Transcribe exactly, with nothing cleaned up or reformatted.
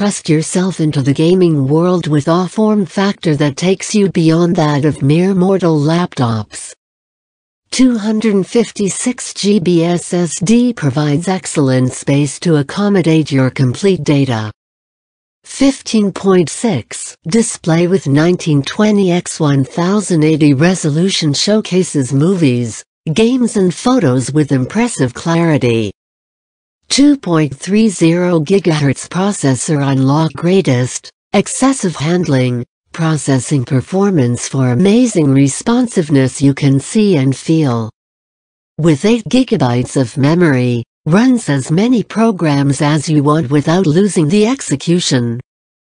thrust yourself into the gaming world with a form factor that takes you beyond that of mere mortal laptops. two hundred fifty-six gigabyte S S D provides excellent space to accommodate your complete data. fifteen point six Display with nineteen twenty by ten eighty resolution showcases movies, games and photos with impressive clarity. two point three zero gigahertz processor unlock greatest, excessive handling, processing performance for amazing responsiveness you can see and feel. With eight gigabytes of memory, runs as many programs as you want without losing the execution.